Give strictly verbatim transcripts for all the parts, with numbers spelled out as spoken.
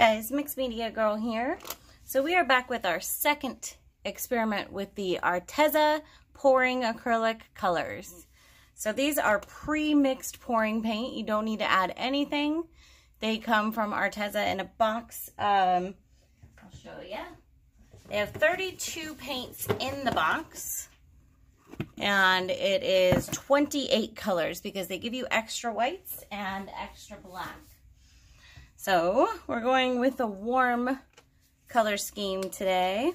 Guys, Mixed Media Girl here. So we are back with our second experiment with the Arteza pouring acrylic colors. So these are pre-mixed pouring paint. You don't need to add anything. They come from Arteza in a box. Um, I'll show you. They have thirty-two paints in the box. And it is twenty-eight colors because they give you extra whites and extra black. So we're going with a warm color scheme today.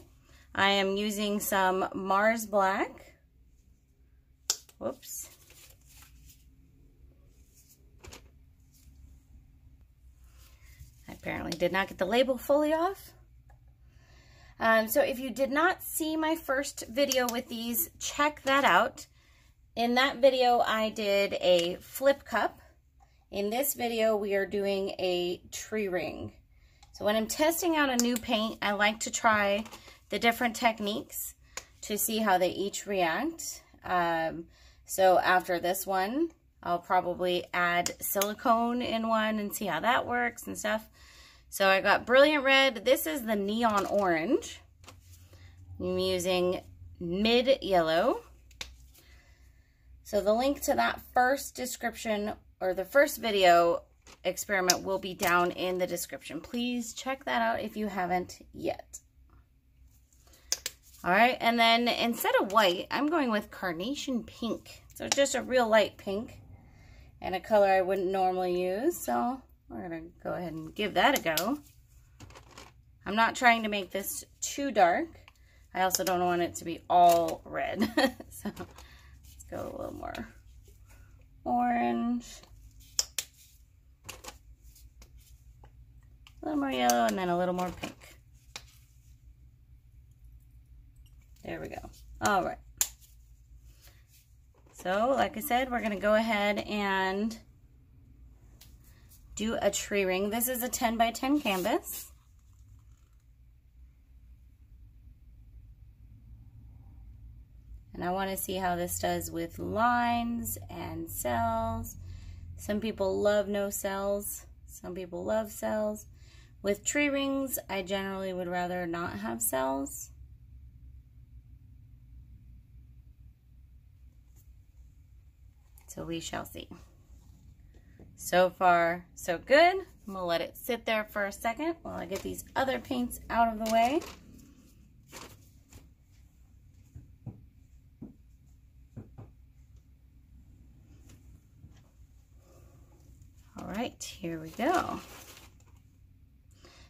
I am using some Mars Black. Whoops. I apparently did not get the label fully off. Um, so if you did not see my first video with these, check that out. In that video, I did a flip cup. In this video, we are doing a tree ring. So when I'm testing out a new paint, I like to try the different techniques to see how they each react. Um, so after this one, I'll probably add silicone in one and see how that works and stuff. So I got Brilliant Red. This is the Neon Orange. I'm using Mid Yellow. So the link to that first description or the first video experiment will be down in the description. Please check that out if you haven't yet. All right, and then instead of white, I'm going with Carnation Pink. So just a real light pink and a color I wouldn't normally use. So we're gonna go ahead and give that a go. I'm not trying to make this too dark. I also don't want it to be all red. So let's go a little more orange, a little more yellow, and then a little more pink. There we go. All right. So, like I said, we're gonna go ahead and do a tree ring. This is a ten by ten canvas. And I want to see how this does with lines and cells. Some people love no cells. Some people love cells. With tree rings, I generally would rather not have cells. So we shall see. So far, so good. I'm gonna let it sit there for a second while I get these other paints out of the way. All right, here we go.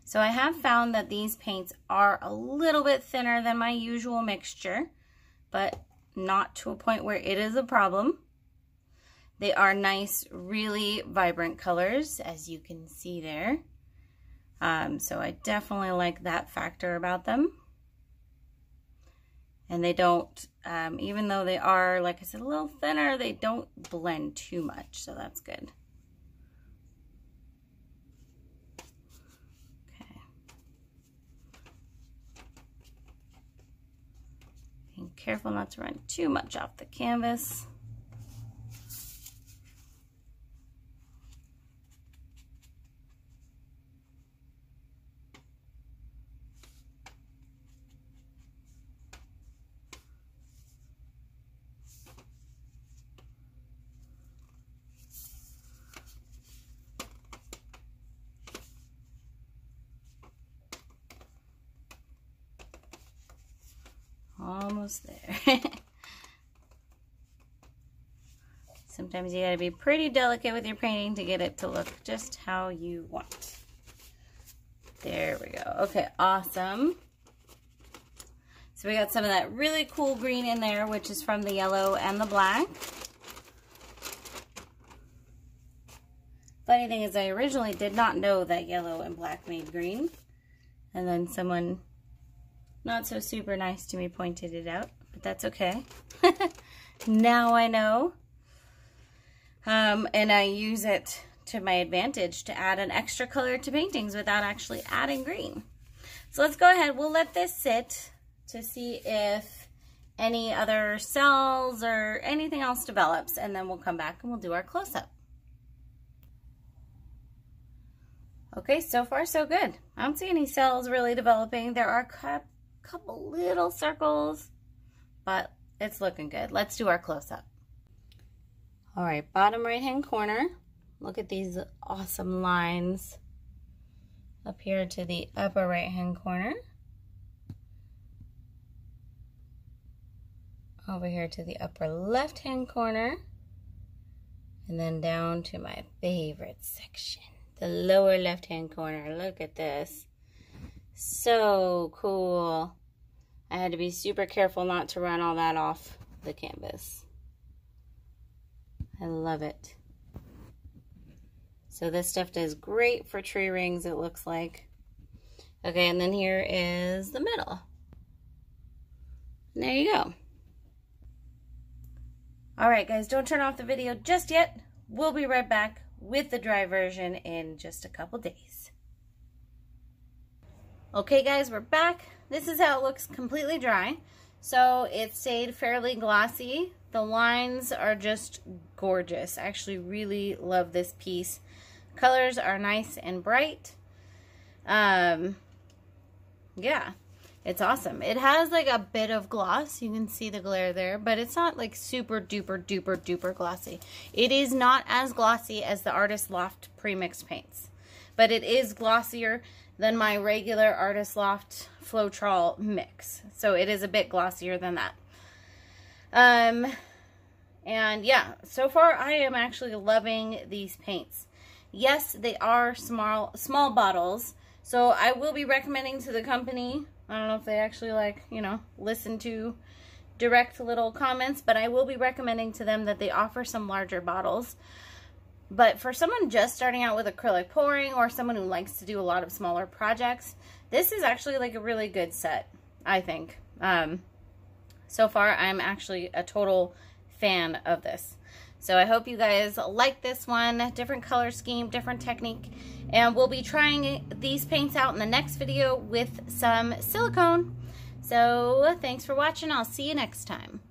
So I have found that these paints are a little bit thinner than my usual mixture, but not to a point where it is a problem. They are nice, really vibrant colors, as you can see there. Um, so I definitely like that factor about them. And they don't, um, even though they are, like I said, a little thinner, they don't blend too much, so that's good. Careful not to run too much off the canvas. Almost there. Sometimes you gotta be pretty delicate with your painting to get it to look just how you want. There we go. Okay, awesome. So we got some of that really cool green in there, which is from the yellow and the black. Funny thing is, I originally did not know that yellow and black made green. And then someone not so super nice to me pointed it out, but that's okay. Now I know. Um, and I use it to my advantage to add an extra color to paintings without actually adding green. So let's go ahead. We'll let this sit to see if any other cells or anything else develops, and then we'll come back and we'll do our close-up. Okay, so far so good. I don't see any cells really developing. There are a couple little circles, but it's looking good. Let's do our close-up. All right, bottom right-hand corner. Look at these awesome lines up here to the upper right-hand corner. Over here to the upper left-hand corner. And then down to my favorite section, the lower left-hand corner. Look at this. So cool. I had to be super careful not to run all that off the canvas. I love it. So this stuff does great for tree rings, it looks like. Okay, and then here is the middle. And there you go. All right, guys, don't turn off the video just yet. We'll be right back with the dry version in just a couple days. Okay, guys, we're back. This is how it looks completely dry. So it stayed fairly glossy. The lines are just gorgeous. I actually really love this piece. Colors are nice and bright. Um, yeah, it's awesome. It has like a bit of gloss. You can see the glare there, but it's not like super duper duper duper glossy. It is not as glossy as the Artist Loft pre-mixed paints, but it is glossier than my regular Artist Loft Floetrol mix. So it is a bit glossier than that. Um, and yeah, so far I am actually loving these paints. Yes, they are small, small bottles. So I will be recommending to the company, I don't know if they actually like, you know, listen to direct little comments, but I will be recommending to them that they offer some larger bottles. But for someone just starting out with acrylic pouring or someone who likes to do a lot of smaller projects, this is actually like a really good set, I think. Um, so far, I'm actually a total fan of this. So I hope you guys like this one. Different color scheme, different technique. And we'll be trying these paints out in the next video with some silicone. So thanks for watching. I'll see you next time.